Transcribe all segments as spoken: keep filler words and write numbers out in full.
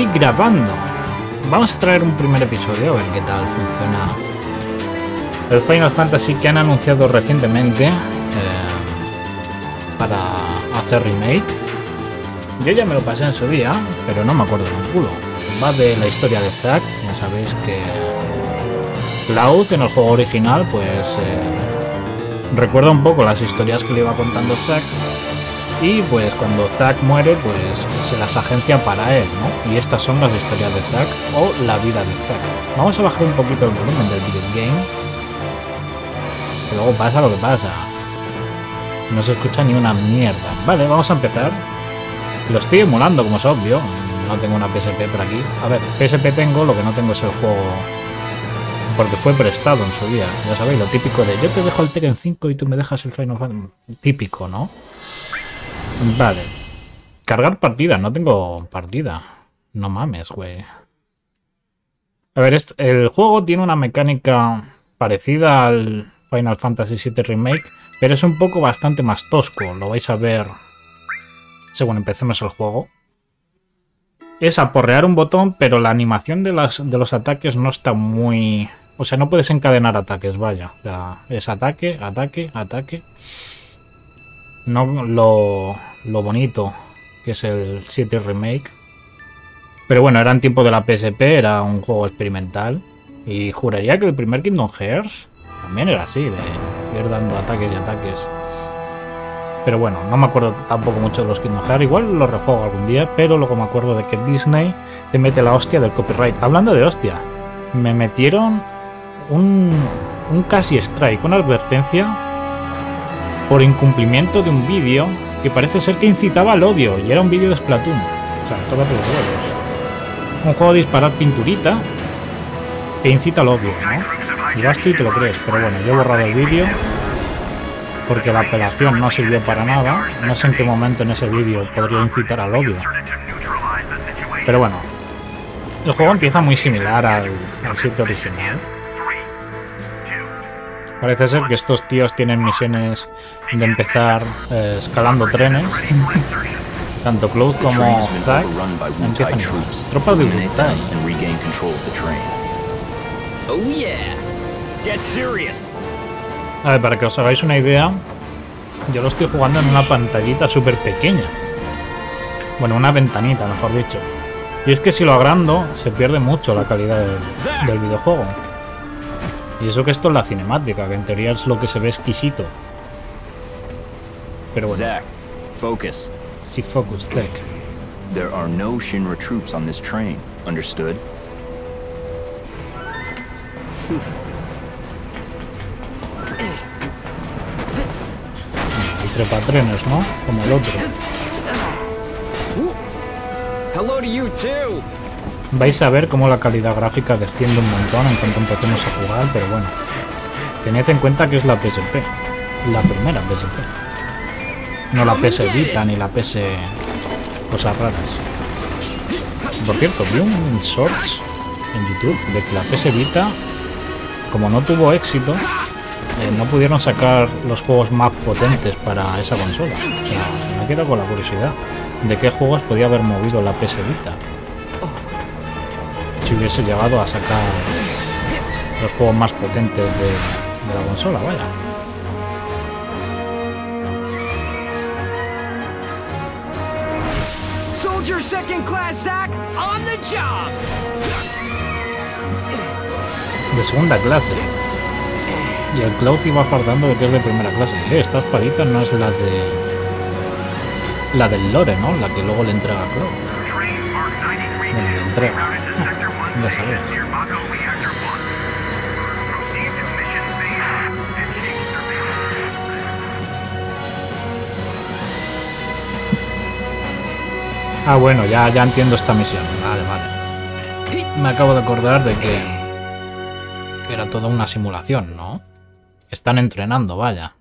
y grabando. Vamos a traer un primer episodio a ver qué tal funciona el Final Fantasy que han anunciado recientemente eh, para hacer remake. Yo ya me lo pasé en su día, pero no me acuerdo de un culo. Va de la historia de Zack. Ya sabéis que Cloud en el juego original pues eh, recuerda un poco las historias que le iba contando Zack. Y pues cuando Zack muere, pues se las agencia para él, ¿no? Y estas son las historias de Zack o la vida de Zack. Vamos a bajar un poquito el volumen del videogame. Que luego pasa lo que pasa. No se escucha ni una mierda. Vale, vamos a empezar. Lo estoy emulando, como es obvio. No tengo una P S P por aquí. A ver, P S P tengo, lo que no tengo es el juego... Porque fue prestado en su día. Ya sabéis, lo típico de yo te dejo el Tekken cinco y tú me dejas el Final Fantasy. Típico, ¿no? Vale. Cargar partida. No tengo partida. No mames, güey. A ver, este, el juego tiene una mecánica parecida al Final Fantasy siete Remake, pero es un poco bastante más tosco. Lo vais a ver según empecemos el juego. Es aporrear un botón, pero la animación de, las, de los ataques no está muy... O sea, no puedes encadenar ataques, vaya. O sea, es ataque, ataque, ataque... No lo, lo bonito que es el siete Remake. Pero bueno, era en tiempo de la P S P, era un juego experimental. Y juraría que el primer Kingdom Hearts también era así, de ir dando ataques y ataques. Pero bueno, no me acuerdo tampoco mucho de los Kingdom Hearts. Igual lo rejuego algún día, pero luego me acuerdo de que Disney te mete la hostia del copyright. Hablando de hostia, me metieron un, un casi strike, una advertencia... por incumplimiento de un vídeo que parece ser que incitaba al odio, y era un vídeo de Splatoon. O sea, todos los juegos. Un juego de disparar pinturita que incita al odio, ¿no? Y vas tú y te lo crees, pero bueno, yo he borrado el vídeo porque la apelación no sirvió para nada. No sé en qué momento en ese vídeo podría incitar al odio. Pero bueno, el juego empieza muy similar al, al sitio original. Parece ser que estos tíos tienen misiones de empezar eh, escalando trenes. Tanto Cloud como Zack empiezan a tropas de Wutai. A ver, para que os hagáis una idea, yo lo estoy jugando en una pantallita súper pequeña. Bueno, una ventanita, mejor dicho. Y es que si lo agrando, se pierde mucho la calidad del, del videojuego. Y eso que esto es la cinemática, que en teoría es lo que se ve exquisito. Pero bueno. Zack, focus. Sí, focus, Zack. There are no Shinra troops on this train. Understood? Y trepatrenes, ¿no? Como el otro. Hello to you too. Vais a ver cómo la calidad gráfica desciende un montón en cuanto empecemos a jugar, pero bueno. Tened en cuenta que es la P S P. La primera P S P. No la P S Vita ni la P S... cosas raras. Por cierto, vi un shorts en YouTube de que la P S Vita, como no tuvo éxito, eh, no pudieron sacar los juegos más potentes para esa consola. O sea, me quedo con la curiosidad de qué juegos podía haber movido la P S Vita. Si hubiese llegado a sacar los juegos más potentes de, de la consola, vaya. Soldier second class Zack on the job. De segunda clase. Y el Cloud iba fardando de que es de primera clase. Eh, esta espadita no es la de la del Lore, ¿no? La que luego le entrega a Cloud. Bueno, le entrega. Ya sabes. Ah, bueno, ya, ya entiendo esta misión. Vale, vale. Me acabo de acordar de que era toda una simulación, ¿no? Están entrenando, vaya.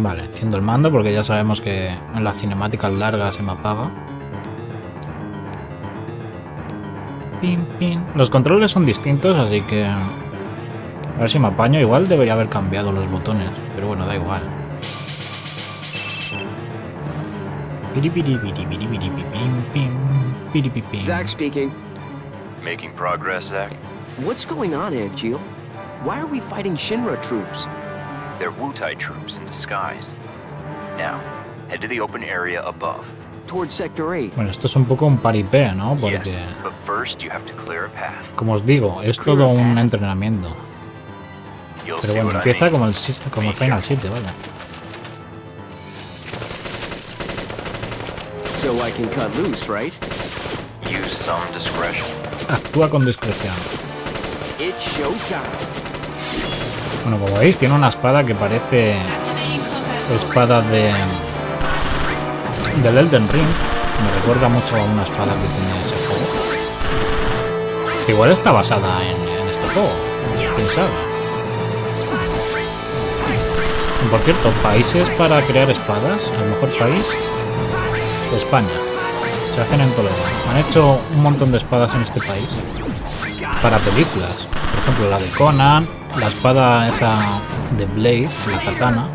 Vale, enciendo el mando porque ya sabemos que en las cinemáticas largas se me apaga. Pin, pin. Los controles son distintos, así que... A ver si me apaño. Igual debería haber cambiado los botones. Pero bueno, da igual. Piripiripiripiripiripin, pin. Zack speaking. Making progress, Zack? What's going on, Angeal? Why are we fighting Shinra troops? They're Wutai troops in disguise. Now, head to the open area above. Towards Sector eight. Bueno, esto es un poco un paripé, ¿no? Porque yes, but first you have to clear a path. Como os digo, es clear todo un entrenamiento. You'll Pero bueno, empieza como el, como el Final siete, vale. So I can cut loose, right? Use some discretion. Actúa con discreción. It's showtime. Bueno, como veis, tiene una espada que parece espada de del Elden Ring. Me recuerda mucho a una espada que tiene ese juego. Igual está basada en, en este juego. ¿Quién sabe? Por cierto, países para crear espadas. El mejor país. España. Se hacen en Toledo. Han hecho un montón de espadas en este país. Para películas. Por ejemplo, la de Conan, la espada esa de Blade, la katana.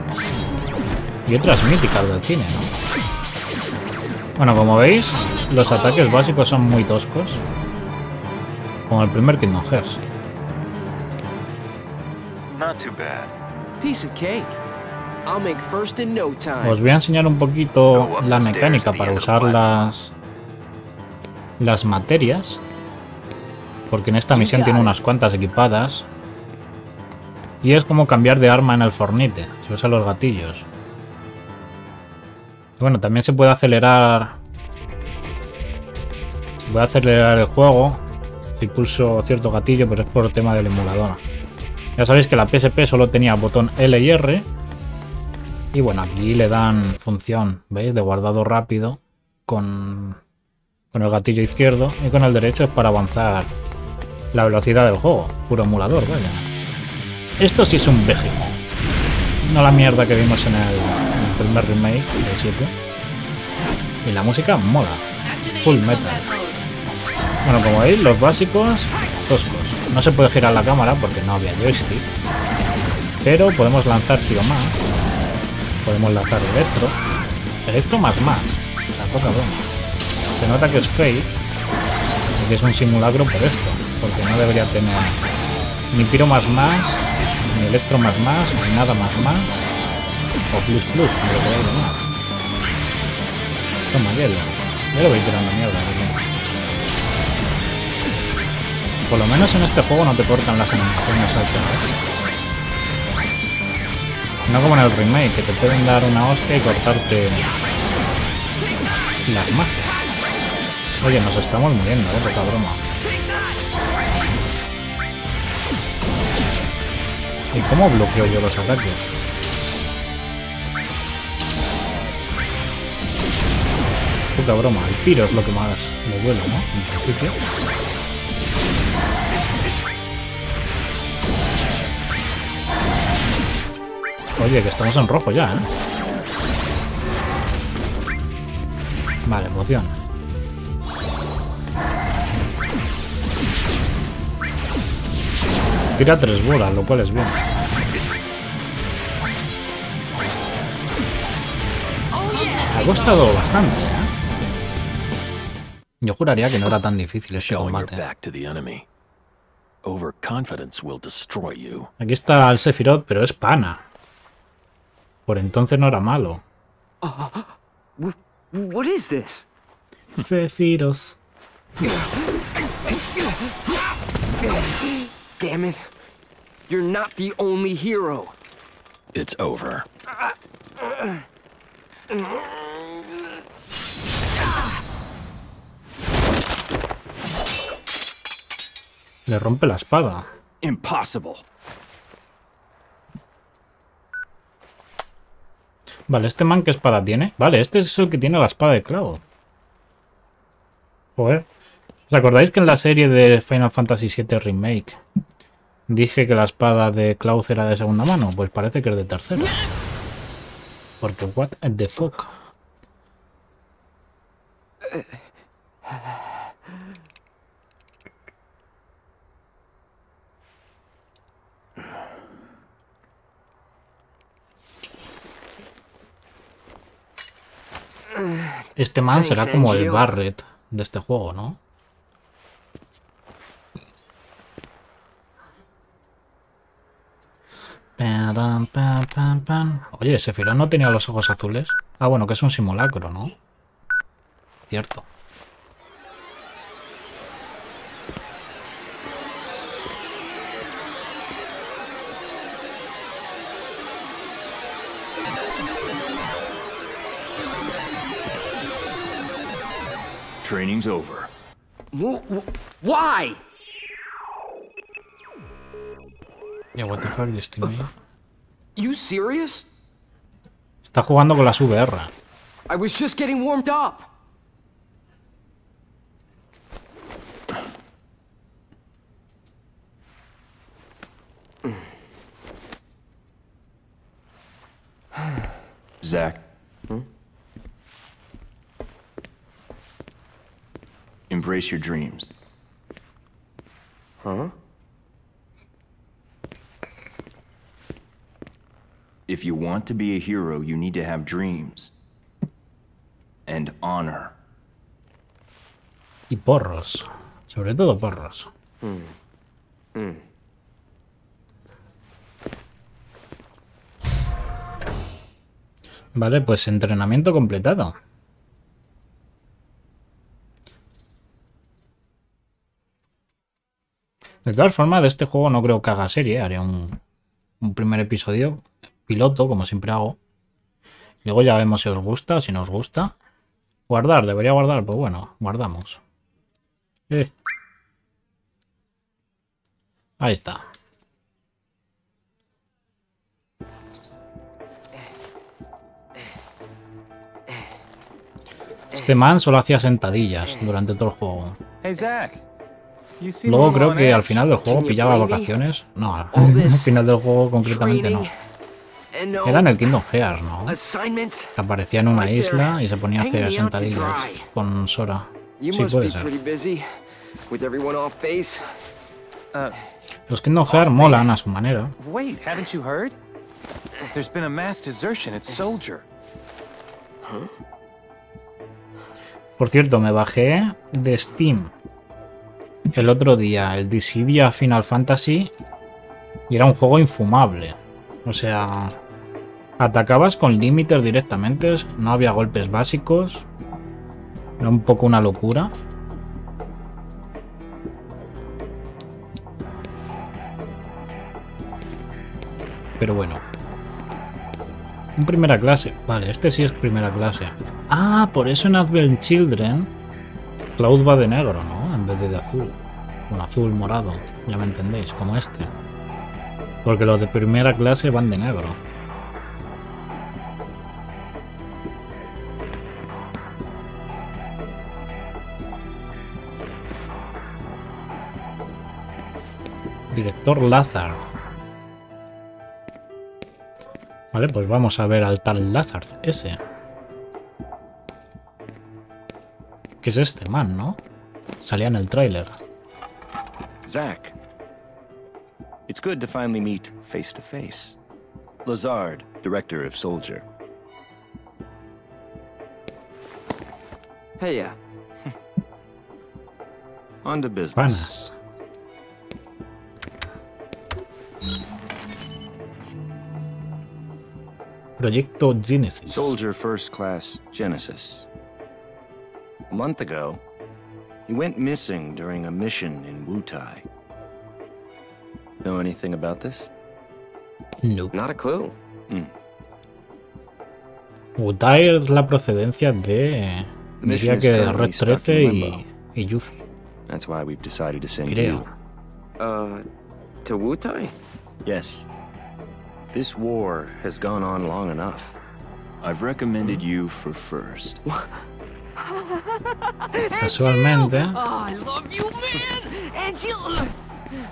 Y otras míticas del cine, ¿no? Bueno, como veis, los ataques básicos son muy toscos. Como el primer Kingdom Hearts. Not too bad. Piece of cake. Os voy a enseñar un poquito la mecánica para usar las, las materias, porque en esta misión tiene unas cuantas equipadas y es como cambiar de arma en el Fortnite, se usan los gatillos. Y bueno, también se puede acelerar, se puede acelerar el juego si pulso cierto gatillo, pero es por tema del emulador. Ya sabéis que la P S P solo tenía botón L y R. Y bueno, aquí le dan función, ¿veis? De guardado rápido con, con el gatillo izquierdo, y con el derecho es para avanzar la velocidad del juego. Puro emulador, vaya. Esto sí es un béjimo. No la mierda que vimos en el, en el primer remake del siete. Y la música mola. Full metal. Bueno, como veis, los básicos toscos. No se puede girar la cámara porque no había joystick. Pero podemos lanzar tiro más. Podemos lanzar electro. Electro más más. La poca broma. Se nota que es fake. Que es un simulacro por esto. Porque no debería tener ni piro más más, ni electro más más, ni nada más más. O plus plus, pero que hay de más. Toma hielo. Ya lo voy tirando mierda aquí. Por lo menos en este juego no te cortan las animaciones altas. No como en el remake, que te pueden dar una hostia y cortarte las magias. Oye, nos estamos muriendo, ¿eh? Poca broma. ¿Y cómo bloqueo yo los ataques? Poca broma, el piro es lo que más le duele, ¿no? En principio. Oye, que estamos en rojo ya, ¿eh? Vale, poción. Tira tres bolas, lo cual es bien. Ha costado bastante, ¿eh? Yo juraría que no era tan difícil este combate. Aquí está el Sephiroth, pero es pana. Por entonces no era malo. ¿Qué es esto? Sephiroth. Damn it. You're not the only hero. It's over. Le rompe la espada. Impossible. Vale, ¿este man qué espada tiene? Vale, este es el que tiene la espada de Cloud. Joder. ¿Os acordáis que en la serie de Final Fantasy siete Remake dije que la espada de Cloud era de segunda mano? Pues parece que es de tercera. Porque what the fuck. Este man será como el Barret de este juego, ¿no? Pan, pan, pan, pan. Oye, Sephiroth no tenía los ojos azules. Ah, bueno, que es un simulacro, ¿no? Cierto. Training's over. Why? Yeah, what the fuck is this to me? You serious? Está jugando con las V R. I was just getting warmed up. Zack. Hmm? Embrace your dreams. Huh? If you want to be a hero, you need to have dreams. And honor. Y porros. Sobre todo porros. Mm. Mm. Vale, pues entrenamiento completado. De todas formas, de este juego no creo que haga serie. Haré un, un primer episodio piloto, como siempre hago. Luego ya vemos si os gusta, si no os gusta. Guardar, debería guardar. Pues bueno, guardamos. Eh. Ahí está. Este man solo hacía sentadillas durante todo el juego. Hey, Zack. Luego creo que al final del juego pillaba vacaciones. No, al final del juego concretamente no. Era en el Kingdom Hearts, ¿no? Que aparecía en una isla y se ponía a hacer sentadillas con Sora. Sí, puede ser. Los Kingdom Hearts molan a su manera. Wait, haven't you heard? There's been a mass desertion at Soldier. Por cierto, me bajé de Steam el otro día el Dissidia Final Fantasy y era un juego infumable. O sea, atacabas con límites directamente, no había golpes básicos, era un poco una locura. Pero bueno, un primera clase, vale, este sí es primera clase. Ah, por eso en Advent Children Cloud va de negro, ¿no? En vez de de azul. Bueno, azul, morado, ya me entendéis, como este. Porque los de primera clase van de negro. Director Lazard. Vale, pues vamos a ver al tal Lazard ese. Que es este man, ¿no? Salía en el tráiler. Zack. It's good to finally meet face to face. Lazard, director of Soldier. Hey, yeah. On to business. Panas. Proyecto Genesis. Soldier First Class Genesis. A month ago, he went missing during a mission in Wutai. Know anything about this? Nope. Not a clue. Mm. Wutai es la procedencia de diría que Red trece y, y Yuffie. That's why we've decided to send Creo. you. Uh, to Wutai? Yes. This war has gone on long enough. I've recommended mm. you for first. Casualmente. Oh, I love you, man. Angeal.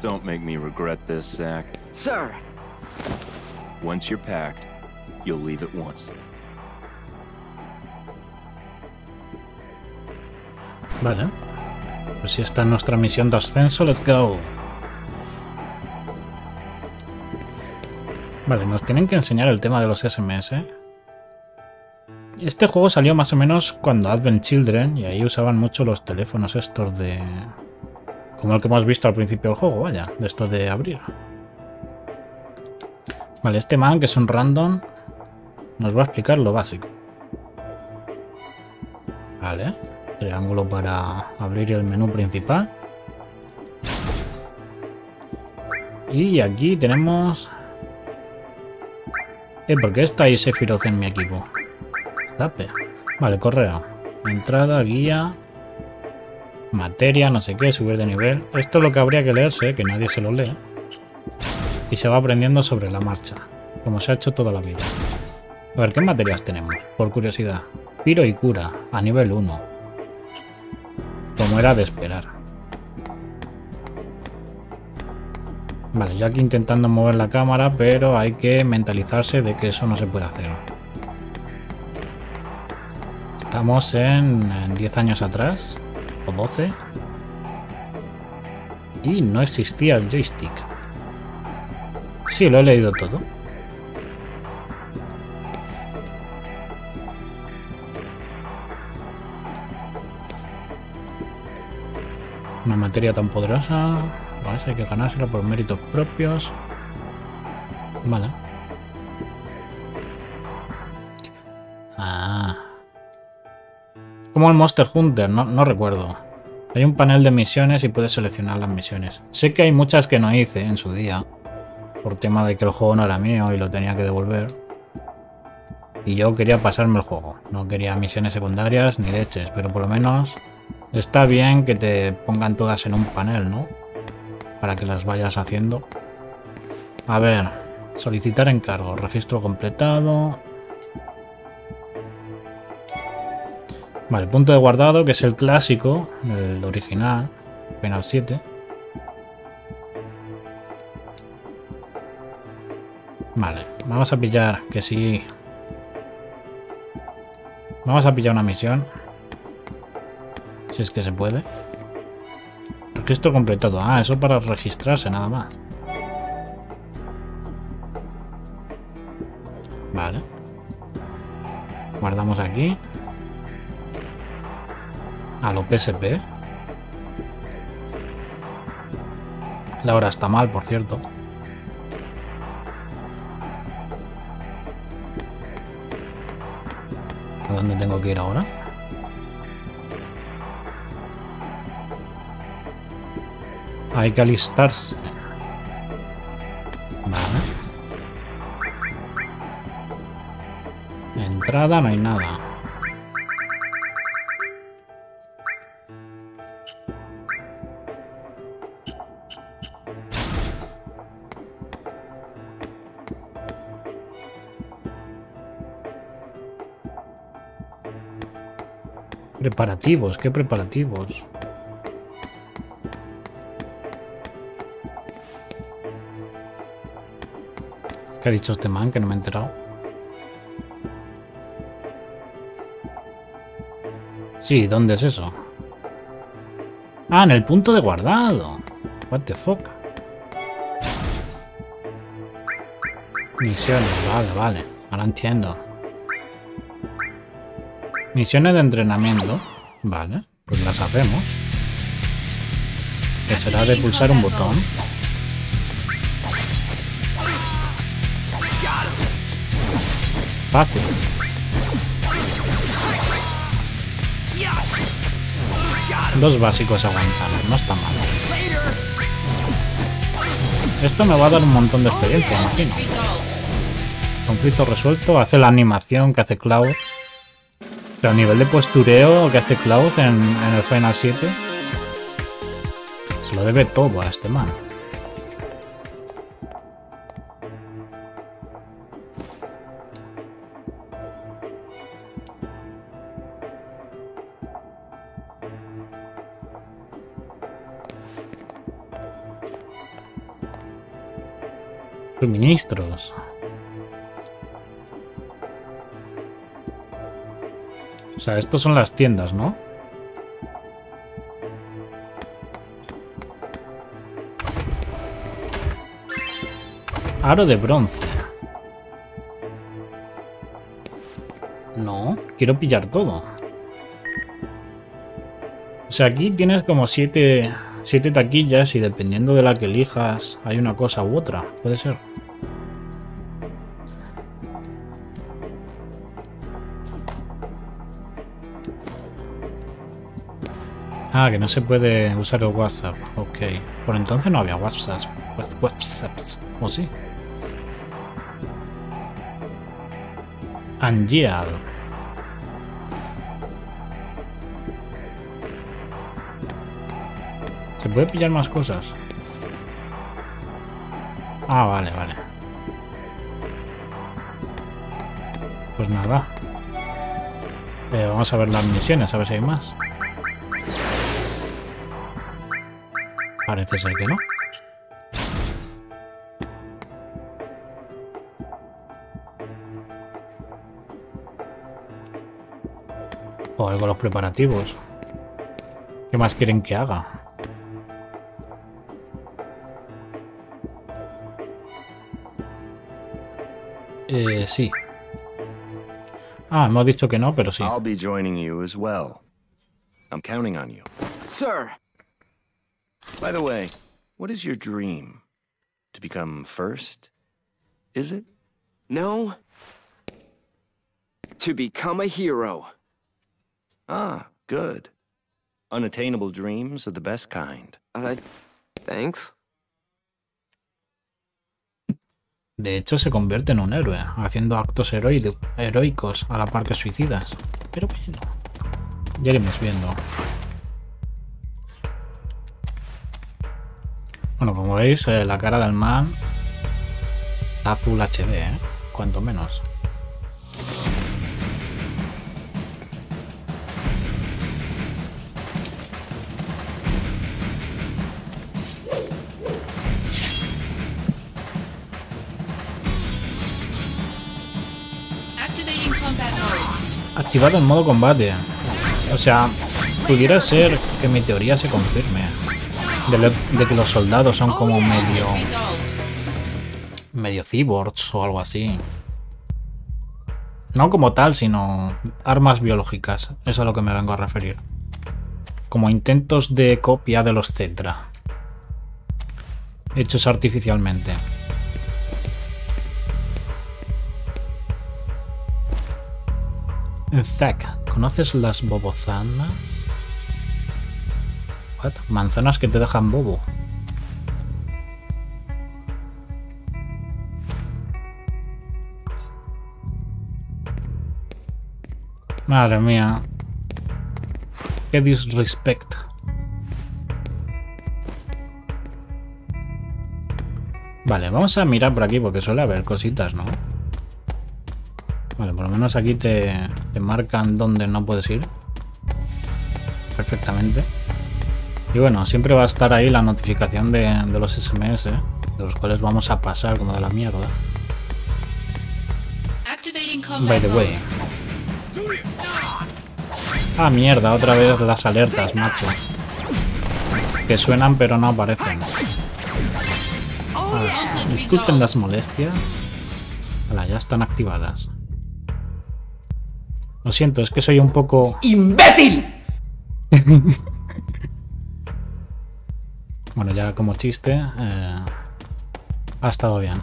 Don't make me regret this, Zack. Sir. Once you're packed, you'll leave at once. Vale. Pues si está en nuestra misión de ascenso, let's go. Vale, nos tienen que enseñar el tema de los S M S. Este juego salió más o menos cuando Advent Children, y ahí usaban mucho los teléfonos estos de... como el que hemos visto al principio del juego, vaya, de esto de abrir. Vale, este man, que es un random, nos va a explicar lo básico. Vale, triángulo para abrir el menú principal. Y aquí tenemos... Eh, ¿por qué está ahí Sephiroth en mi equipo? Zape. Vale, correo. Entrada, guía... materia, no sé qué, subir de nivel... Esto es lo que habría que leerse, que nadie se lo lee. Y se va aprendiendo sobre la marcha, como se ha hecho toda la vida. A ver, ¿qué materias tenemos? Por curiosidad. Piro y cura, a nivel uno. Como era de esperar. Vale, yo aquí intentando mover la cámara, pero hay que mentalizarse de que eso no se puede hacer. Estamos en, en diez años atrás, o doce. Y no existía el joystick. Sí, lo he leído todo. Una materia tan poderosa. Vale, hay que ganársela por méritos propios. Vale. Ah. Como el Monster Hunter, no, no recuerdo. Hay un panel de misiones y puedes seleccionar las misiones. Sé que hay muchas que no hice en su día, por tema de que el juego no era mío y lo tenía que devolver. Y yo quería pasarme el juego. No quería misiones secundarias ni leches, pero por lo menos está bien que te pongan todas en un panel, ¿no? Para que las vayas haciendo. A ver, solicitar encargo, registro completado. Vale, punto de guardado, que es el clásico, el original, Final siete. Vale, vamos a pillar, que sí. Vamos a pillar una misión. Si es que se puede. Registro completado. Ah, eso para registrarse, nada más. Vale. Guardamos aquí. A lo P S P. La hora está mal, por cierto. ¿A dónde tengo que ir ahora? Hay que alistarse. Vale. Entrada, no hay nada. Preparativos, ¿qué preparativos? ¿Qué ha dicho este man? Que no me he enterado. Sí, ¿dónde es eso? Ah, en el punto de guardado. What the fuck. Misiones, vale, vale. Ahora entiendo. Misiones de entrenamiento. Vale, pues las hacemos. Que será de pulsar un botón. Fácil. Dos básicos aguantados, no está mal. Esto me va a dar un montón de experiencia, imagino. Conflicto resuelto, hace la animación que hace Cloud. Pero a nivel de postureo que hace Cloud en, en el Final siete, se lo debe todo a este man. Suministros. O sea, estos son las tiendas, ¿no? Aro de bronce. No, quiero pillar todo. O sea, aquí tienes como siete, siete taquillas y dependiendo de la que elijas hay una cosa u otra, puede ser. Ah, que no se puede usar el WhatsApp. Ok. Por entonces no había WhatsApp. WhatsApp. ¿O sí? Angeal. ¿Se puede pillar más cosas? Ah, vale, vale. Pues nada. Eh, vamos a ver las misiones, a ver si hay más. Parece ser que no. O algo los preparativos. ¿Qué más quieren que haga? Eh, sí. Ah, hemos dicho que no, pero sí. I'll be joining you as well. I'm counting on you. Sir. By the way, what is your dream? To become first? Is it? No. To become a hero. Ah, good. Unattainable dreams are the best kind. Uh, thanks. De hecho, se convierte en un héroe, haciendo actos heroicos a la par que suicidas. Pero bueno, ya iremos viendo. Bueno, como veis, eh, la cara del man está full H D, ¿eh? Cuanto menos. Activado en modo combate. O sea, pudiera ser que mi teoría se confirme. De, lo, de que los soldados son como medio... medio cyborgs o algo así. No como tal, sino armas biológicas. Eso es a lo que me vengo a referir. Como intentos de copia de los Cetra. Hechos artificialmente. Zack, ¿conoces las bobozanas? What? Manzanas que te dejan bobo. Madre mía. Qué disrespect. Vale, vamos a mirar por aquí porque suele haber cositas, ¿no? Vale, por lo menos aquí te, te marcan dónde no puedes ir. Perfectamente. Y bueno, siempre va a estar ahí la notificación de, de los S M S, de los cuales vamos a pasar como de la mierda. By the way. Ah, mierda, otra vez las alertas, macho. Que suenan pero no aparecen. Ah, disculpen las molestias. Hala, ya están activadas. Lo siento, es que soy un poco... ¡Imbécil! Bueno, ya como chiste, eh, ha estado bien.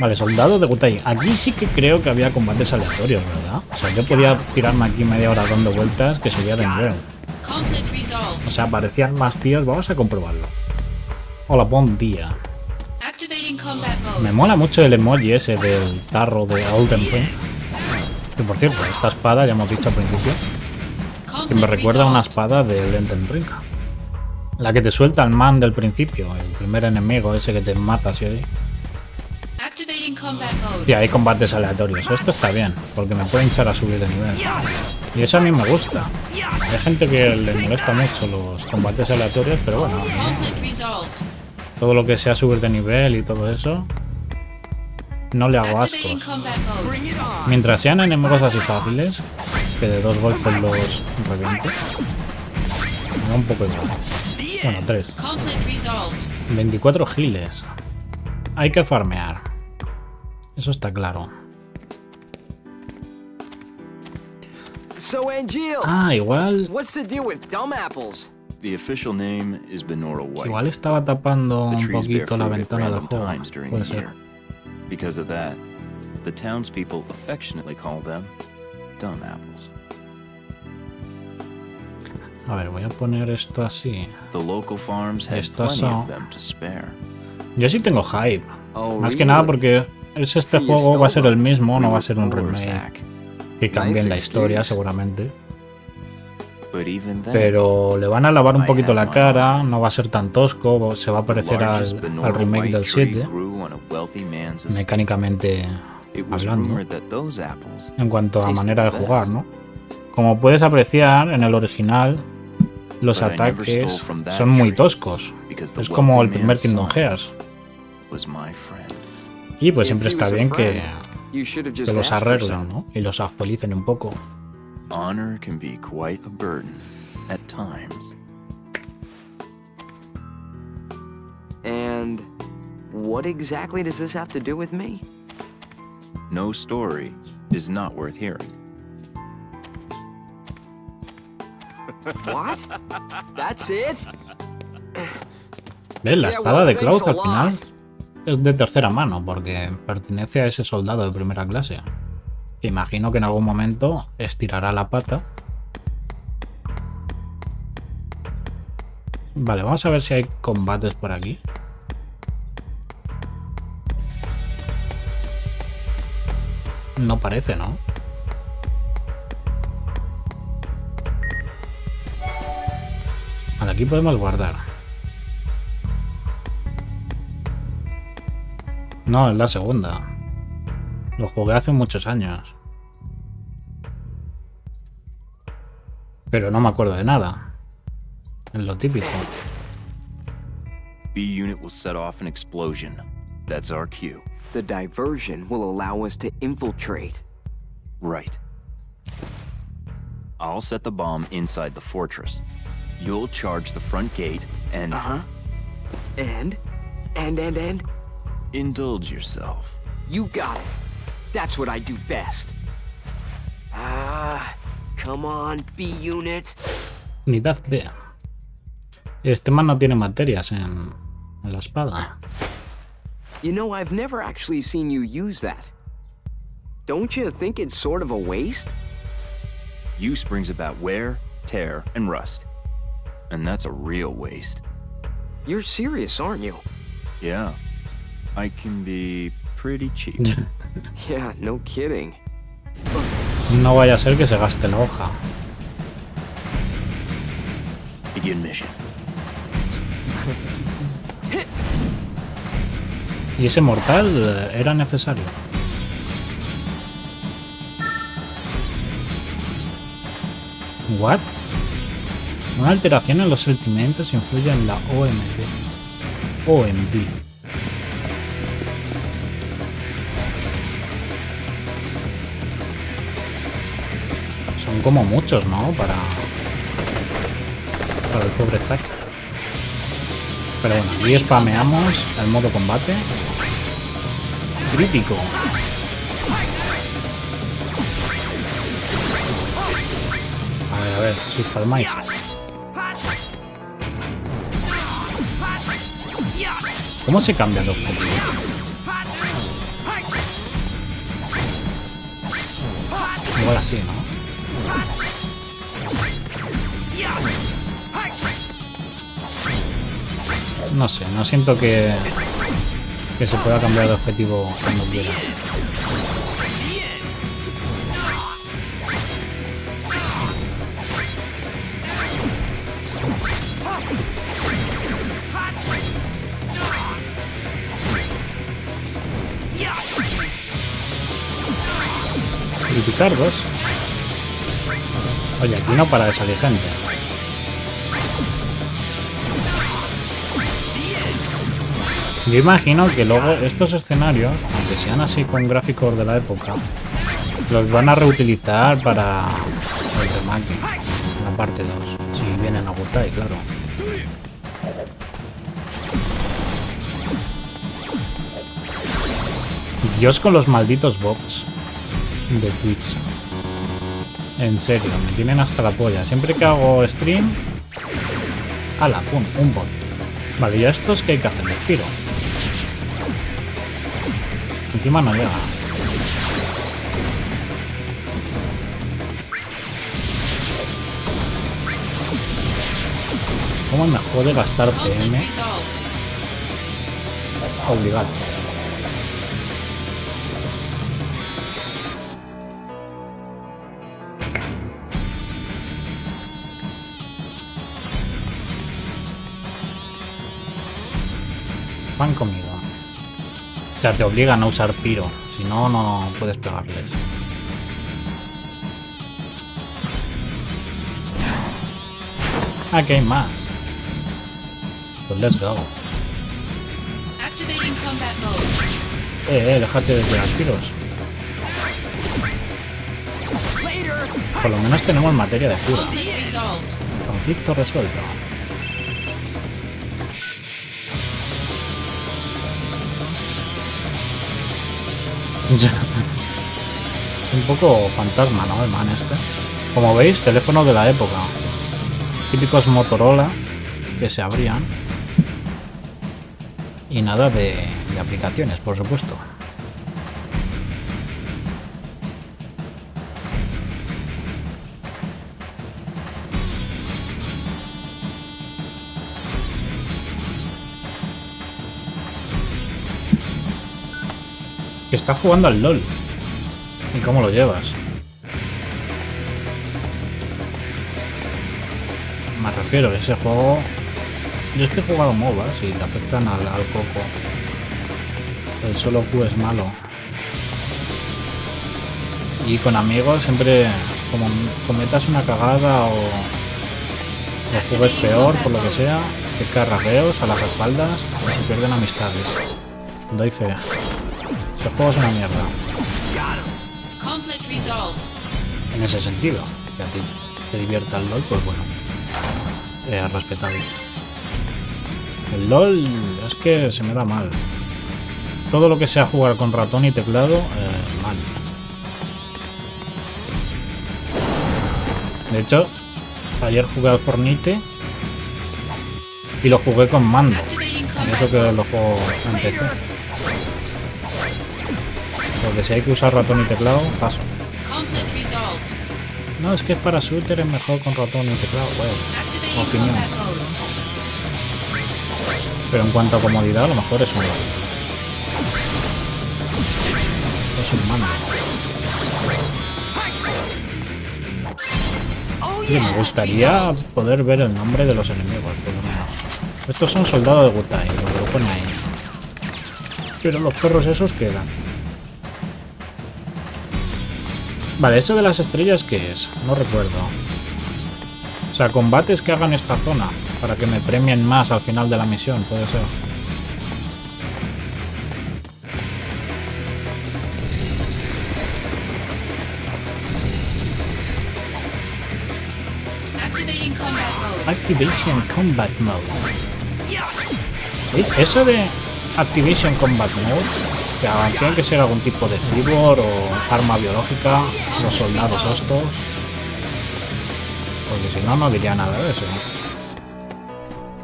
Vale, soldado de Wutai. Aquí sí que creo que había combates aleatorios, ¿verdad? O sea, yo podía tirarme aquí media hora dando vueltas que sería de nivel. O sea, aparecían más tíos. Vamos a comprobarlo. Hola, buen día. Me mola mucho el emoji ese del tarro de Elden Ring. Que por cierto, esta espada ya hemos visto al principio. Que me recuerda a una espada del Elden Ring. La que te suelta el man del principio, el primer enemigo ese que te mata, ¿sí? Y hay combates aleatorios. Esto está bien, porque me puede hinchar a subir de nivel. Y eso a mí me gusta. Hay gente que le molesta mucho los combates aleatorios, pero bueno. ¿No? Todo lo que sea subir de nivel y todo eso, no le hago ascos. Mientras sean enemigos así fáciles, que de dos golpes los reviente. Me da un poco igual. Bueno, tres. veinticuatro giles. Hay que farmear. Eso está claro. So Angeal. Ah, igual. What's the deal with dumb apples? The official name is Benora White. Igual estaba tapando un poquito la ventana del juego. Puede ser. Because of that, the townspeople affectionately call them dumb apples. A ver, voy a poner esto así. The local farms had plenty of them to spare. Yo sí tengo hype. Más que nada porque es este juego va a ser el mismo, no va a ser un remake. Que cambien la historia seguramente. Pero le van a lavar un poquito la cara, no va a ser tan tosco, se va a parecer al, al remake del siete, mecánicamente hablando, en cuanto a manera de jugar, ¿no? Como puedes apreciar, en el original los ataques son muy toscos, es como el primer Kingdom Hearts. Y pues siempre está bien que, que los arreglen, ¿no? Y los actualicen un poco. Honor can be quite a burden at times. And what exactly does this have to do with me? No story is not worth hearing. What? That's it? ¿Ves? La espada de Cloud al final es de tercera mano porque pertenece a ese soldado de primera clase. Imagino que en algún momento estirará la pata. Vale, vamos a ver si hay combates por aquí. No parece, ¿no? Vale, aquí podemos guardar. No, es la segunda. Lo jugué hace muchos años. Pero no me acuerdo de nada. Es lo típico. B unit will set off an explosion. That's our cue. The diversion will allow us to infiltrate. Right. I'll set the bomb inside the fortress. You'll charge the front gate and Uh-huh. And and and and indulge yourself. You got it. That's what I do best. Ah, come on, B-Unit. Unidad B. Este man no tiene materias en, en la espada. You know, I've never actually seen you use that. Don't you think it's sort of a waste? Use brings about wear, tear, and rust. And that's a real waste. You're serious, aren't you? Yeah. I can be pretty cheap. Yeah, no kidding. No vaya a ser que se gaste la hoja. Y ese mortal era necesario. What? Una alteración en los sentimientos influye en la O M B. O M B. Como muchos, ¿no? Para, para el pobre Zack. Pero bueno, aquí spameamos el modo combate. Crítico. A ver, a ver, sus palmáis. ¿Cómo se cambia el objetivo? Igual así, ¿no? No sé, no siento que, que se pueda cambiar de objetivo cuando quiera. Criticar dos. Oye, aquí no para de salir gente. Yo imagino que luego estos escenarios, aunque sean así con gráficos de la época, los van a reutilizar para el remake, la parte dos, si vienen a Wutai, claro. Dios con los malditos bots de Twitch. En serio, me tienen hasta la polla. Siempre que hago stream... ¡Hala! ¡Pum! Un bot. Vale, ¿y a estos qué hay que hacer? Les tiro. Encima no llega. ¿Cómo me jode gastar P M? Obligado. Van conmigo. O sea, te obligan a usar piro. Si no, no puedes pegarles. Aquí hay más. Pues let's go. Eh, eh, déjate de pegar tiros. Por lo menos tenemos materia de cura. Conflicto resuelto. Ya. Es un poco fantasma, ¿no? El man este. Como veis, teléfono de la época. Típicos Motorola que se abrían. Y nada de, de aplicaciones, por supuesto. Que está jugando al LOL. ¿Y cómo lo llevas? Me refiero a ese juego... Yo es que he jugado MOBAs y te afectan al, al coco. El solo Q es malo. Y con amigos siempre, como cometas una cagada o... o juegues peor, por lo que sea, te carragueos a las espaldas y se pierden amistades. Doy fe. Ese juego es una mierda. En ese sentido, que a ti te divierta el LOL, pues bueno, eh, respetable. El LOL es que se me da mal. Todo lo que sea jugar con ratón y teclado, eh, mal. De hecho, ayer jugué al Fortnite y lo jugué con mando. Eso que lo juego en P C. Porque si hay que usar ratón y teclado, paso. No, es que es para shooter, es mejor con ratón y teclado. Bueno, opinión. Pero en cuanto a comodidad, a lo mejor es un... es un mando. Y me gustaría poder ver el nombre de los enemigos, por lo menos. Estos son soldados de Wutai, lo que lo ponen ahí. Pero los perros esos quedan. Vale, eso de las estrellas, ¿qué es? No recuerdo. O sea, combates que hagan esta zona, para que me premien más al final de la misión, puede ser. Activation Combat Mode. Eso de Activation Combat Mode... que tiene que ser algún tipo de cyborg o arma biológica, los soldados estos, porque si no, no diría nada de eso.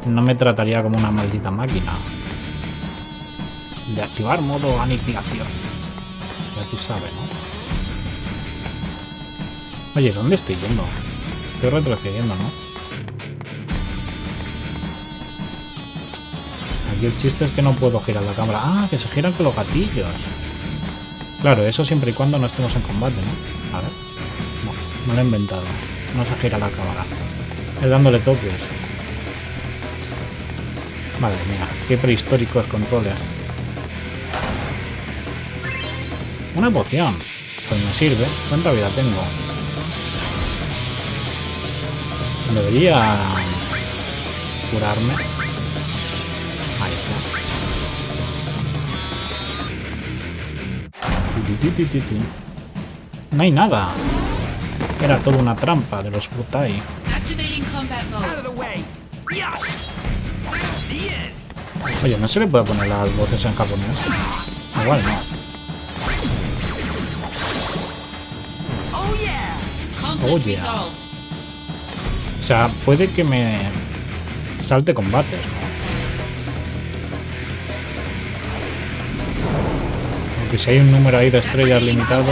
No me trataría como una maldita máquina. De activar modo aniquilación. Ya tú sabes, ¿no? Oye, ¿dónde estoy yendo? Estoy retrocediendo, ¿no? Y el chiste es que no puedo girar la cámara. Ah, que se giran con los gatillos. Claro, eso siempre y cuando no estemos en combate, ¿no? A ver. No, no lo he inventado. No se gira la cámara. Es dándole toques. Madre mía, qué prehistóricos controles. Una poción. Pues me sirve. ¿Cuánta vida tengo? Debería... curarme. Ahí está. No hay nada. Era toda una trampa de los Wutai. Oye, ¿no se le puede poner las voces en japonés? Igual no. Oh, yeah. O sea, puede que me salte combates, ¿no? Porque si hay un número ahí de estrellas limitado...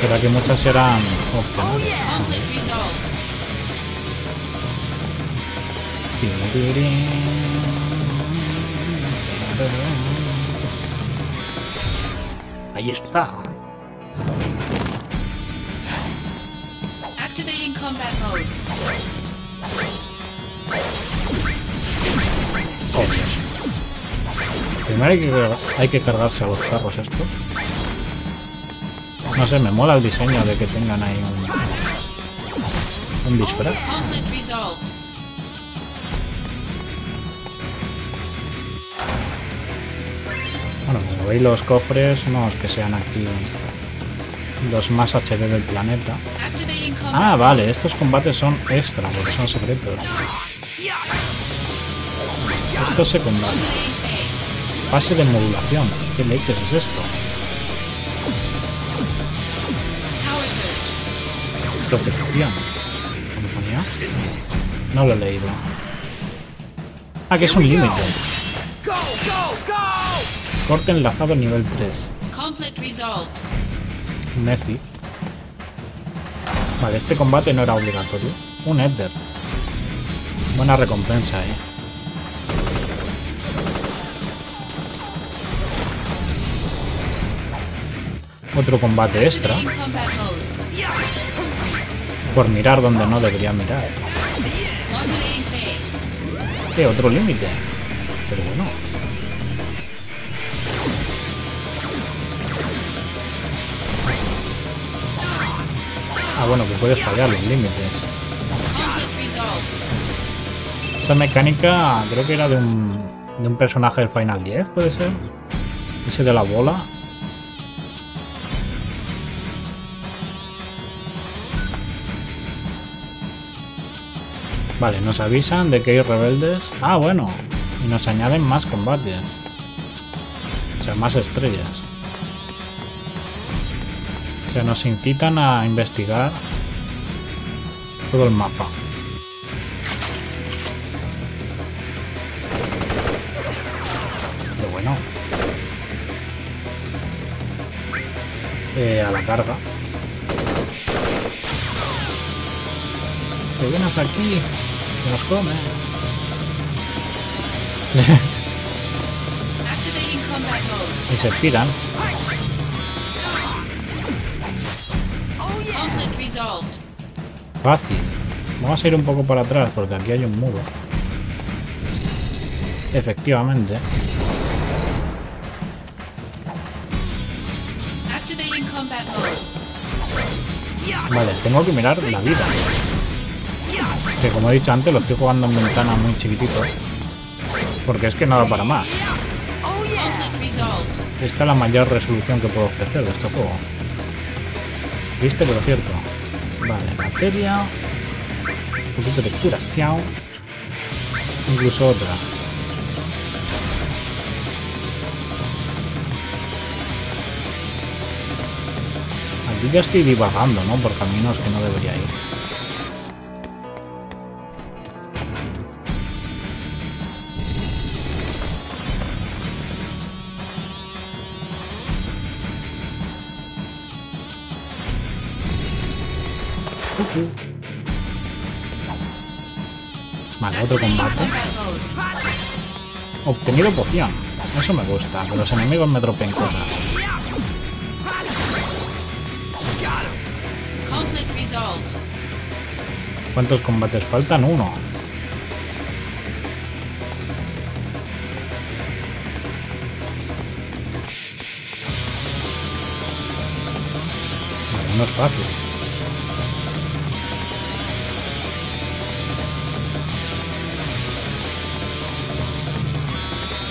Será que muchas serán opcionales. Ahí está. Activating combat mode. Primero hay que, hay que cargarse a los carros estos. No sé, me mola el diseño de que tengan ahí un, un disfraz. Bueno, como veis los cofres no es que sean aquí los más H D del planeta. Ah, vale, estos combates son extra, porque son secretos. Esto se combate. Pase de modulación. ¿Qué leches es esto? Protección. ¿Cómo ponía? No lo he leído. Ah, que es un límite. Corte enlazado nivel tres. Messi. Vale, este combate no era obligatorio. Un Ender. Buena recompensa, eh. Otro combate extra. Por mirar donde no debería mirar. Eh, otro límite. Pero bueno. Ah, bueno, que puedes fallar los límites. Esa mecánica creo que era de un, de un personaje del Final diez, ¿puede ser? Ese de la bola. Vale, nos avisan de que hay rebeldes. Ah, bueno. Y nos añaden más combates. O sea, más estrellas. O sea, nos incitan a investigar todo el mapa. Pero bueno. Eh, a la carga. Te vienes aquí. Nos come. Y se tiran. Fácil. Vamos a ir un poco para atrás porque aquí hay un muro. Efectivamente. Vale, tengo que mirar la vida. Que como he dicho antes, lo estoy jugando en ventana muy chiquitito. Porque es que nada para más. Esta es la mayor resolución que puedo ofrecer de este juego. ¿Viste? Pero cierto. Vale, materia. Un poquito de curación. Incluso otra. Aquí ya estoy divagando, ¿no? Por caminos que no debería ir. Vale, otro combate. Obtenido poción. Eso me gusta, que los enemigos me dropen cosas. ¿Cuántos combates faltan? Uno. Vale, no es fácil.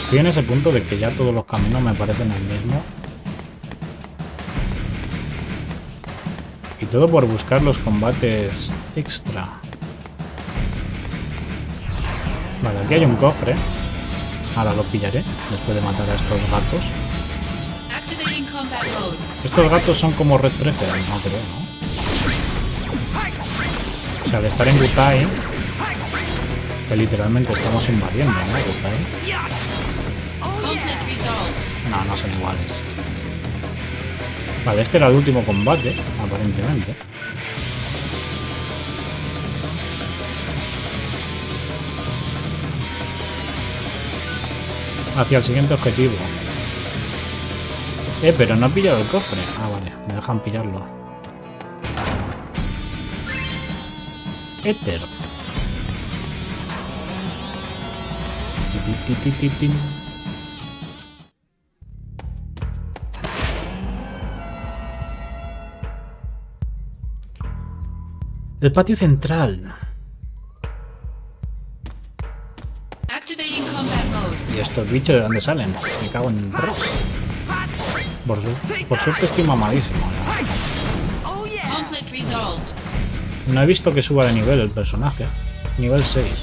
Estoy en ese punto de que ya todos los caminos me parecen el mismo. Y todo por buscar los combates extra. Vale, aquí hay un cofre. Ahora lo pillaré después de matar a estos gatos. Estos gatos son como Red trece, no creo, ¿no? O sea, de estar en Wutai, que literalmente estamos invadiendo, ¿no? Wutai. No, no son iguales. Vale, este era el último combate, aparentemente. Hacia el siguiente objetivo. Eh, pero no he pillado el cofre. Ah, vale, me dejan pillarlo. Éter. El patio central. ¿Y estos bichos de dónde salen? Me cago en Dios. Por, su por suerte estoy mamadísimo, ¿no? No he visto que suba de nivel el personaje. Nivel seis.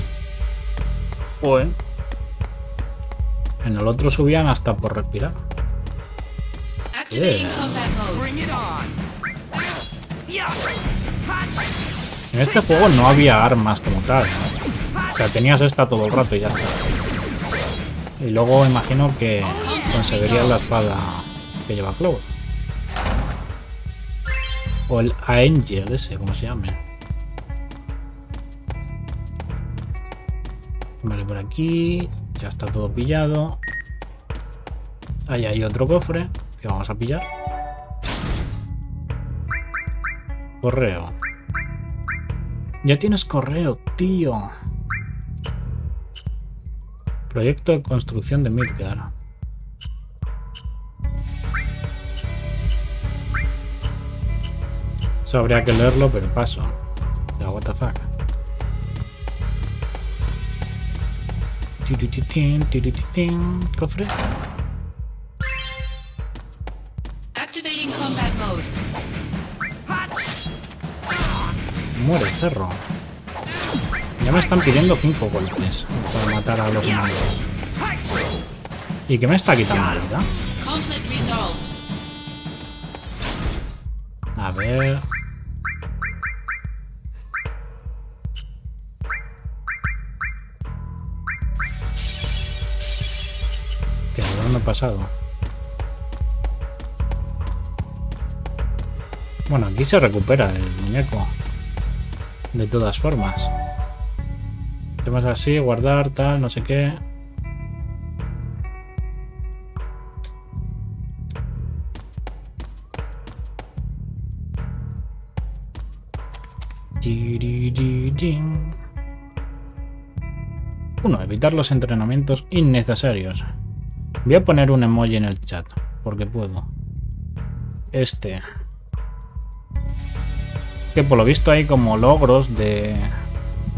Joder. En el otro subían hasta por respirar. Yeah. En este juego no había armas como tal, ¿no? O sea, tenías esta todo el rato y ya está. Y luego imagino que conseguirías la espada que lleva Cloud. O el Angeal ese, como se llame. Vale, por aquí ya está todo pillado. Ahí hay otro cofre que vamos a pillar. Correo. Ya tienes correo, tío. Proyecto de construcción de Midgar. Eso habría que leerlo, pero paso. Ya, what the fuck. Tirititín, tirititín. Cofre. Activating combat mode. Muere, cerro. Ya me están pidiendo cinco golpes para matar a los malos. ¿Y qué me está quitando, verdad? A ver. Que no me he pasado. Bueno, aquí se recupera el muñeco. De todas formas. Temas así, guardar, tal, no sé qué. uno. Evitar los entrenamientos innecesarios. Voy a poner un emoji en el chat, porque puedo. Este. Que por lo visto hay como logros de,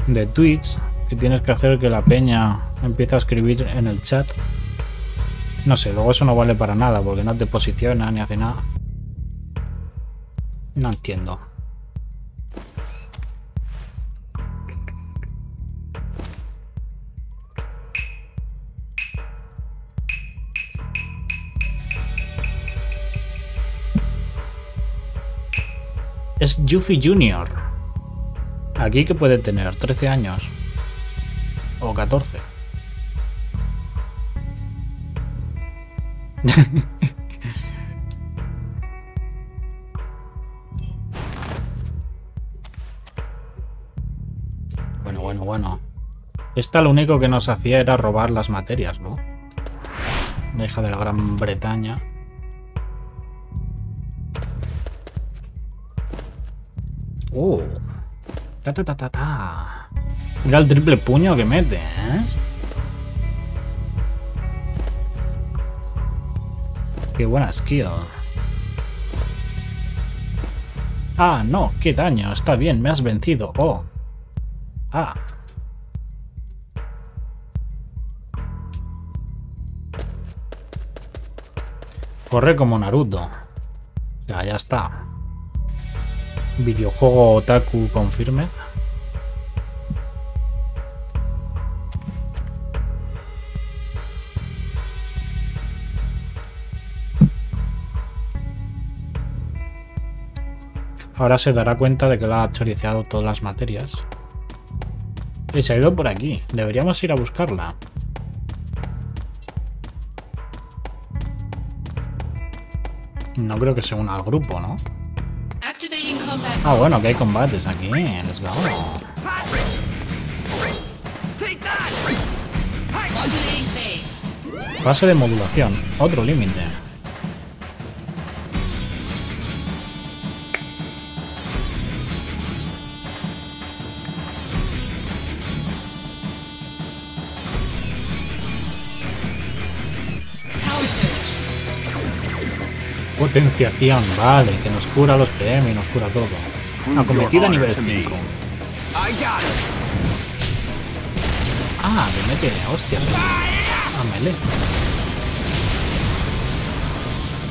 de tweets. Que tienes que hacer que la peña empiece a escribir en el chat. No sé, luego eso no vale para nada porque no te posiciona ni hace nada. No entiendo. Es Yuffie Junior. Aquí que puede tener trece años. O catorce. Bueno, bueno, bueno. Esta lo único que nos hacía era robar las materias, ¿no? La hija de la Gran Bretaña. ¡Uh! ¡Ta, ta, ta, ta, ta! Mira el triple puño que mete, ¿eh? Qué buena skill. Ah, no, qué daño. Está bien, me has vencido. Oh. Ah. Corre como Naruto. Ya, ya está. Videojuego otaku con firmeza. Ahora se dará cuenta de que lo ha actualizado todas las materias. Y se ha ido por aquí. Deberíamos ir a buscarla. No creo que se una al grupo, ¿no? Ah, bueno, que hay combates aquí. Let's go. Fase de modulación. Otro límite. Potenciación, vale, que nos cura los P M y nos cura todo. Acometida a nivel cinco. Ah, me mete hostias. Ah, melee.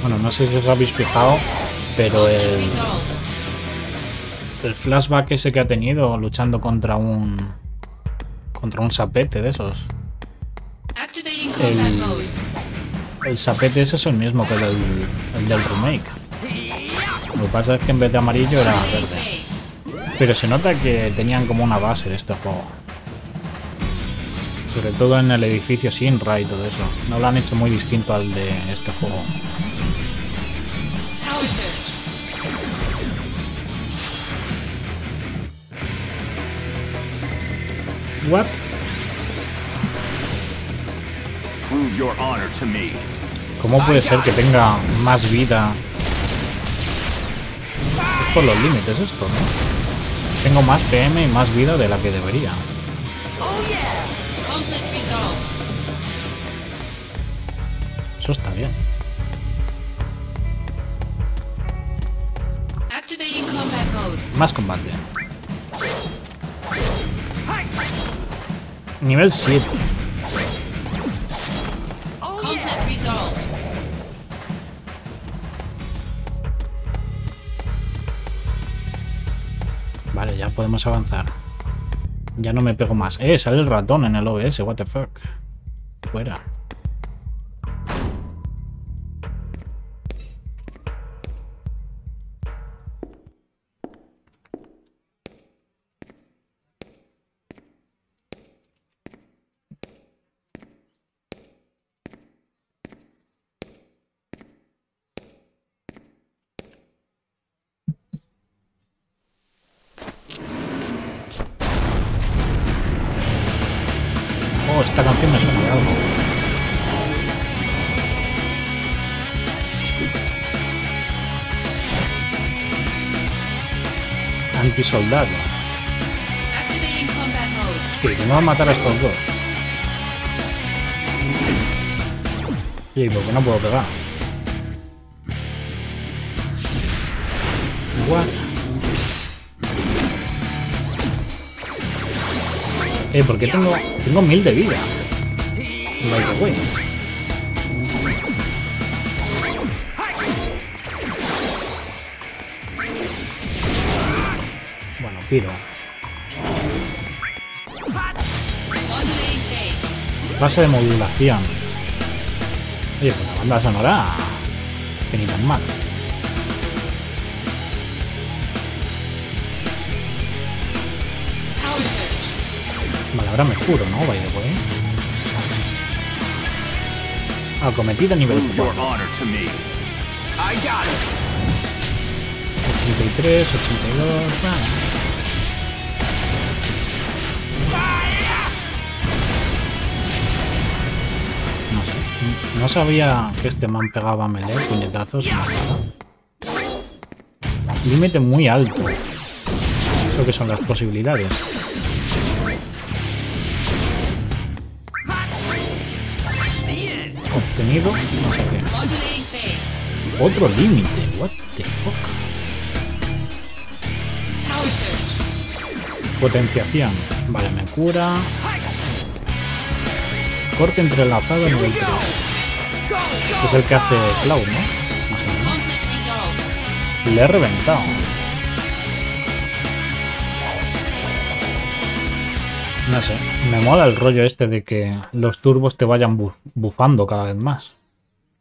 Bueno, no sé si os habéis fijado, pero el, el flashback ese que ha tenido luchando contra un contra un sapete de esos. El, El sapete ese es el mismo que el, el del remake. Lo que pasa es que en vez de amarillo era verde. Pero se nota que tenían como una base de este juego. Sobre todo en el edificio Shinra y todo eso. No lo han hecho muy distinto al de este juego. What? ¿Cómo puede ser que tenga más vida? Es por los límites esto, ¿no? Tengo más P M y más vida de la que debería. Eso está bien. Más combate. Nivel siete. Vale, ya podemos avanzar. Ya no me pego más. Eh, sale el ratón en el O B S, what the fuck. Fuera. Esta canción me suena de algo. Antisoldado. Sí, que no va a matar a estos dos. Sí, porque no puedo pegar. What? Eh, ¿por qué tengo...? Tengo mil de vida. Like away. Bueno, piro. Base de modulación. Oye, pues la banda sonora. Que ni tan mal. Vale, ahora me juro, ¿no? By the way. Acometida nivel cuatro. ochenta y tres, ochenta y dos... No sé. No sabía que este man pegaba melee, puñetazos. Límite muy alto. Eso que son las posibilidades. Obtenido, no sé qué. Otro límite, what the fuck. Potenciación, vale, me cura. Corte entrelazado en el tres. Es el que hace Cloud, ¿no? Le he reventado. No sé, me mola el rollo este de que los turbos te vayan buf bufando cada vez más.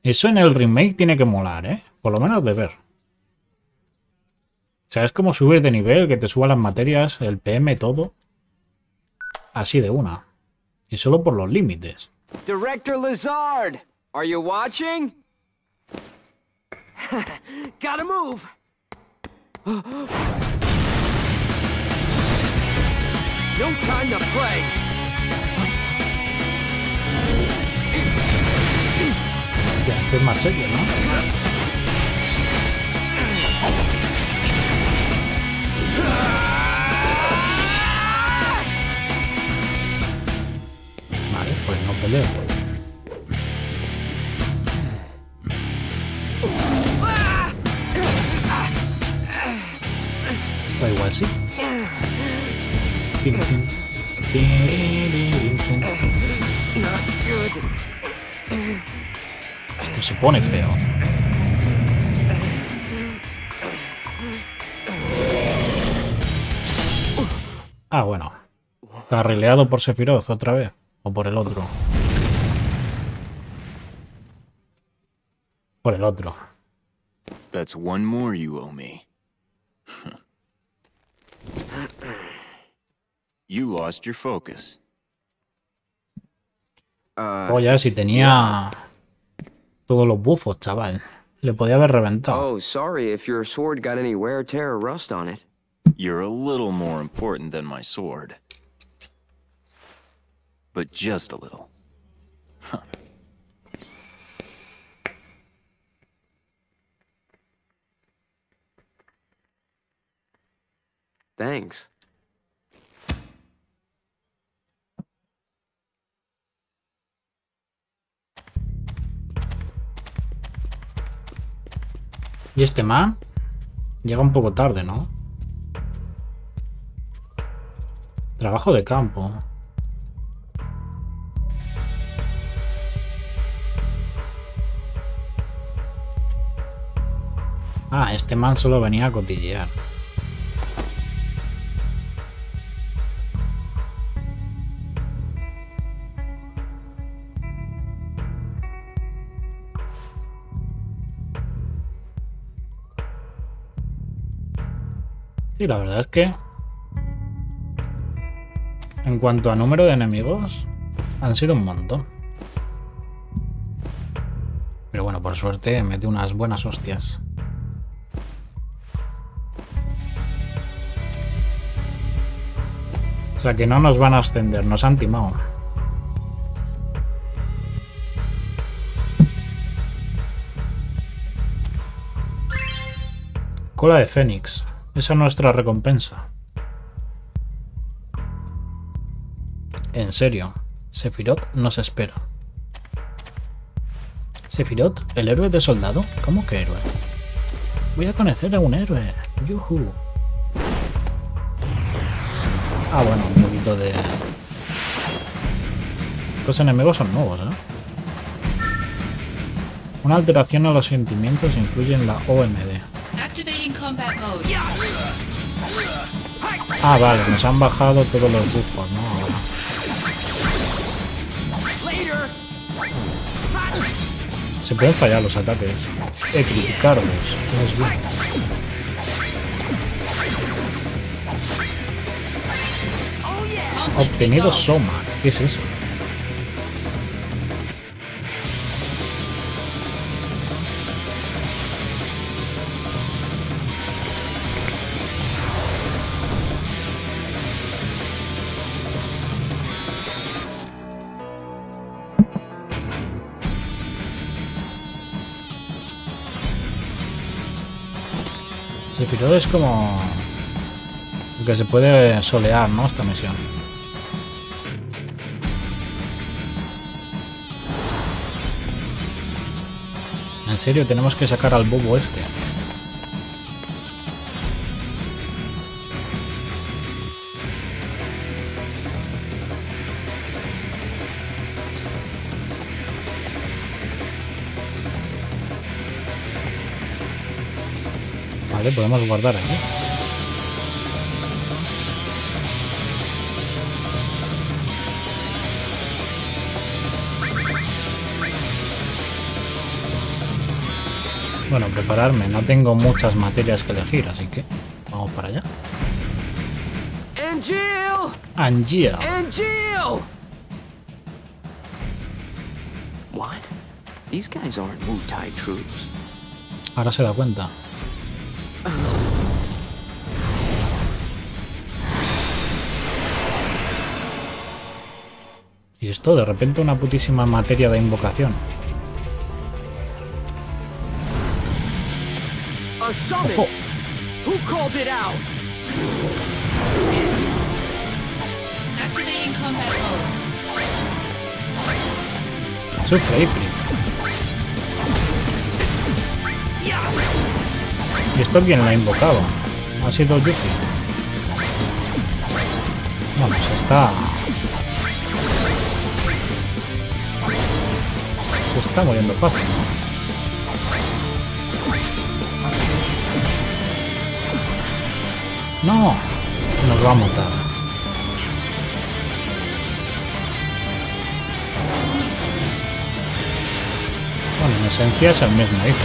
Eso en el remake tiene que molar, ¿eh? Por lo menos de ver. ¿Sabes cómo subir de nivel? Que te suba las materias, el P M, todo. Así de una. Y solo por los límites. Director Lazard, are you watching? Gotta move. No time to play. Ya, este es más serio, ¿no? Vale, pues no peleo. Da igual, sí. Esto se pone feo. Ah, bueno. Carrileado por Sephiroth otra vez. O por el otro. Por el otro. That's one more you owe me. You lost your focus. Uh, oh, ya, si tenía todos los bufos, chaval. Le podía haber reventado. Oh, sorry if your sword got any wear, tear, or rust on it. You're a little more important than my sword. But just a little. Huh. Thanks. Y este man llega un poco tarde, ¿no? Trabajo de campo. Ah, este man solo venía a cotillear. Sí, la verdad es que en cuanto a número de enemigos han sido un montón. Pero bueno, por suerte mete unas buenas hostias. O sea que no nos van a ascender, nos han timado. Cola de Fénix. Esa es nuestra recompensa. En serio, Sephiroth nos espera. ¿Sephiroth? ¿El héroe de soldado? ¿Cómo que héroe? Voy a conocer a un héroe. ¡Yuhu! Ah, bueno, un poquito de... Estos enemigos son nuevos, ¿eh? Una alteración a los sentimientos incluye en la O M D. Ah, vale, nos han bajado todos los buffos, ¿no? Se pueden fallar los ataques. Eh, criticarlos. No es bien. Obtenido Soma. ¿Qué es eso? Sephiroth es como que se puede solear, ¿no? Esta misión. En serio, tenemos que sacar al bobo este. Vale, podemos guardar aquí. Bueno, prepararme. No tengo muchas materias que elegir, así que... Vamos para allá. Angeal. Angeal. Angeal. What? These guys aren't Wutai troops. Ahora se da cuenta. Y esto, de repente, una putísima materia de invocación. ¡Ojo! Sufre Ifrit. ¿Y esto quién la ha invocado? Ha sido Yuffie. Vamos, está... Se está muriendo fácil. No, nos va a matar. Bueno, en esencia es el mismo hijo.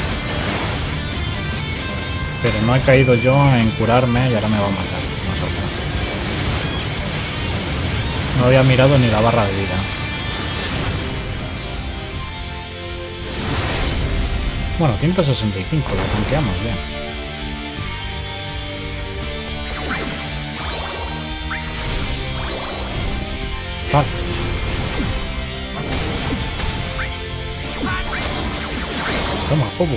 Pero no he caído yo en curarme y ahora me va a matar. No había mirado ni la barra de vida. Bueno, ciento sesenta y cinco, lo tanqueamos bien. Fácil. Toma, poco.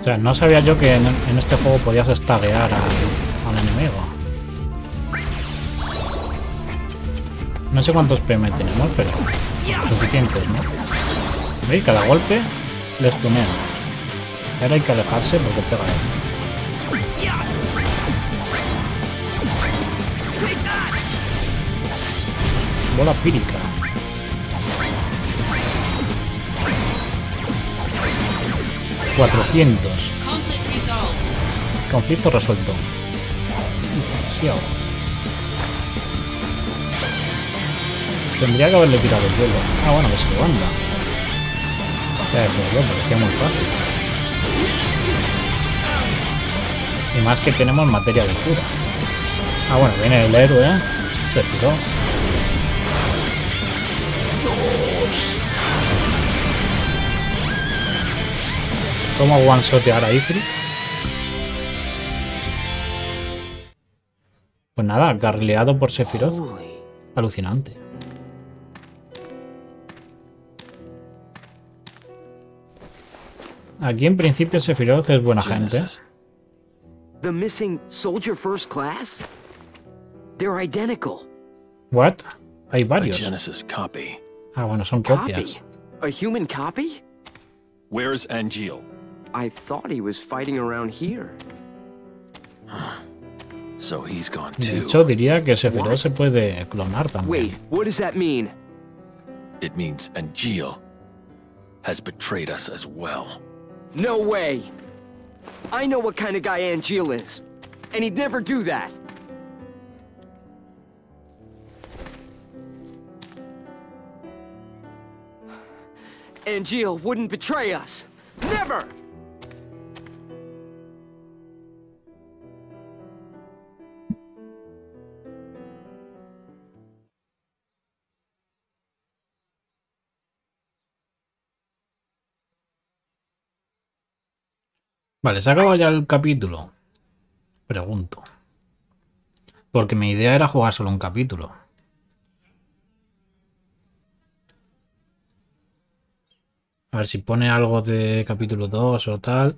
O sea, no sabía yo que en, en este juego podías estaguear al, al enemigo. No sé cuántos P M tenemos, pero suficientes, ¿no? ¿Veis? Cada golpe les tunean. Ahora hay que alejarse porque pega él. Bola pírica. cuatrocientos. Conflicto resuelto. Tendría que haberle tirado el vuelo. Ah, bueno, que se lo anda. Ya eso, yo parecía muy fácil. Y más que tenemos materia de cura. Ah, bueno, viene el héroe, ¿eh? Sephiroth. ¿Cómo one-shotear a Ifrit? Pues nada, garrileado por Sephiroth. Alucinante. Aquí en principio Sephiroth es buena Genesis. Gente. The missing soldier first class? They're identical. What? Hay varios. Genesis copy. Ah, bueno, son copias. A human copy? Where's Angeal? I thought he was fighting around here. So he's gone too. De hecho, diría que Sephiroth se puede clonar también. Wait, what does that mean? It means Angeal has betrayed us as well. No way! I know what kind of guy Angeal is, and he'd never do that. Angeal wouldn't betray us. Never! Vale, se acaba ya el capítulo. Pregunto. Porque mi idea era jugar solo un capítulo. A ver si pone algo de capítulo dos o tal.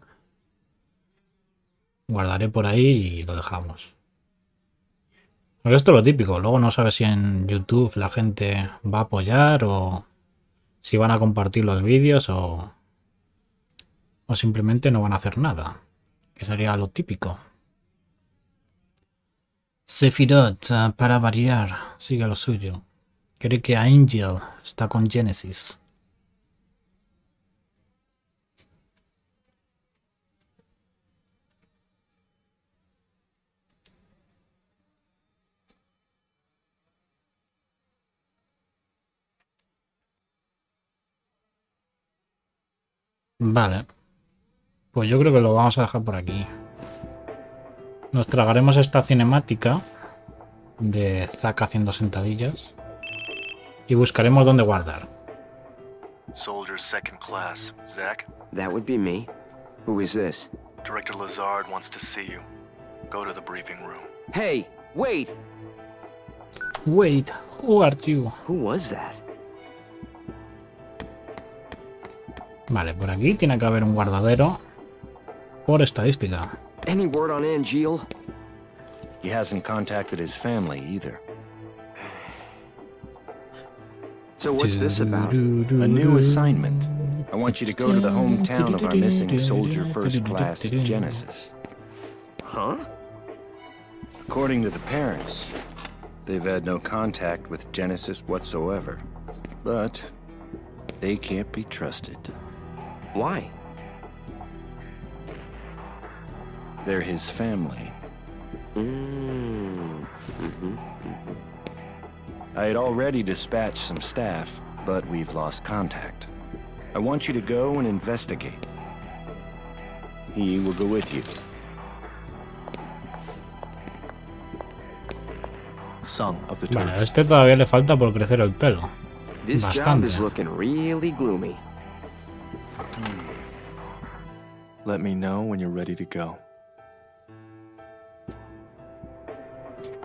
Guardaré por ahí y lo dejamos. Pero esto es lo típico. Luego no sabes si en YouTube la gente va a apoyar o si van a compartir los vídeos o... O simplemente no van a hacer nada. Que sería lo típico. Sephiroth, para variar, sigue lo suyo. Cree que Angeal está con Genesis. Vale. Pues yo creo que lo vamos a dejar por aquí. Nos tragaremos esta cinemática de Zack haciendo sentadillas y buscaremos dónde guardar. Soldier second class, Zack. That would be me. Who is this? Director Lazard wants to see you. Go to the briefing room. Hey, wait. Wait, who are you? Who was that? Vale, por aquí tiene que haber un guardadero por estadística. Any word on Angeal? He hasn't contacted his family either. So what's this about? A new assignment. I want you to go to the hometown of our missing soldier first class Genesis. Huh? According to the parents, they've had no contact with Genesis whatsoever. But they can't be trusted. Why? They're his family. Mm. Mm-hmm. I had already dispatched some staff, but we've lost contact. I want you to go and investigate. He will go with you. Son of the Turks. Bueno, a este todavía le falta por crecer el pelo. This job is looking really gloomy. Hmm. Let me know when you're ready to go.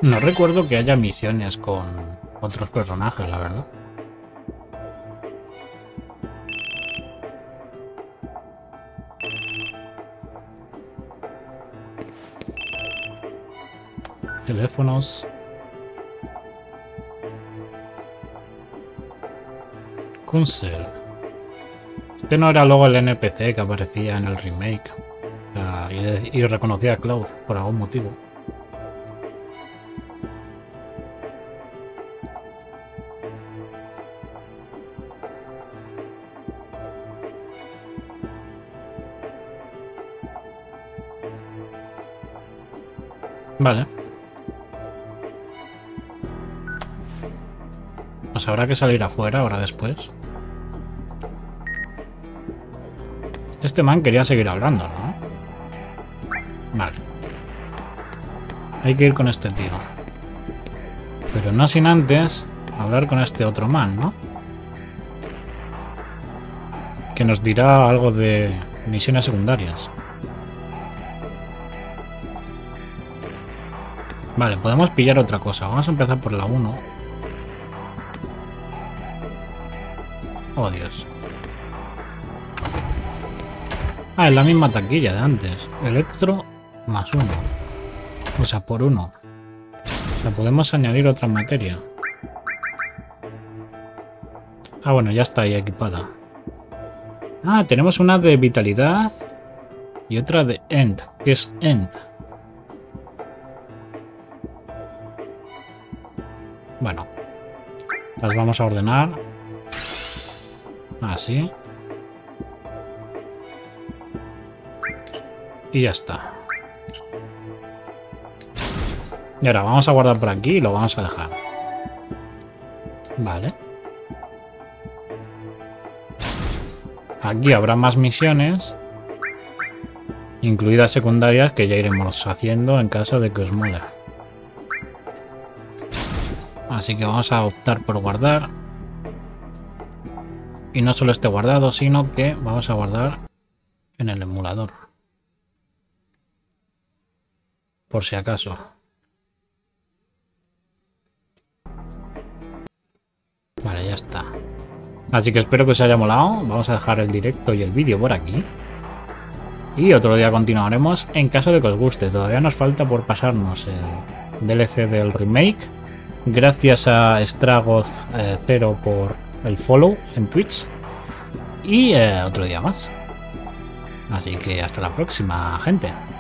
No recuerdo que haya misiones con otros personajes, la verdad. Teléfonos. Kunsel. Este no era luego el N P C que aparecía en el remake. Uh, y, y reconocía a Cloud por algún motivo. Vale. Pues habrá que salir afuera ahora después. Este man quería seguir hablando, ¿no? Vale. Hay que ir con este tío. Pero no sin antes hablar con este otro man, ¿no? Que nos dirá algo de misiones secundarias. Vale, podemos pillar otra cosa. Vamos a empezar por la uno. Oh, Dios. Ah, es la misma taquilla de antes. Electro más uno. O sea, por uno. O sea, podemos añadir otra materia. Ah, bueno, ya está ahí equipada. Ah, tenemos una de vitalidad y otra de End. ¿Qué es End? Bueno, las vamos a ordenar, así, y ya está. Y ahora vamos a guardar por aquí y lo vamos a dejar. Vale. Aquí habrá más misiones, incluidas secundarias, que ya iremos haciendo en caso de que os mole. Así que vamos a optar por guardar. Y no solo este guardado, sino que vamos a guardar en el emulador. Por si acaso. Vale, ya está. Así que espero que os haya molado. Vamos a dejar el directo y el vídeo por aquí. Y otro día continuaremos en caso de que os guste. Todavía nos falta por pasarnos el D L C del remake. Gracias a Estragos eh, Cero por el follow en Twitch. Y eh, otro día más. Así que hasta la próxima, gente.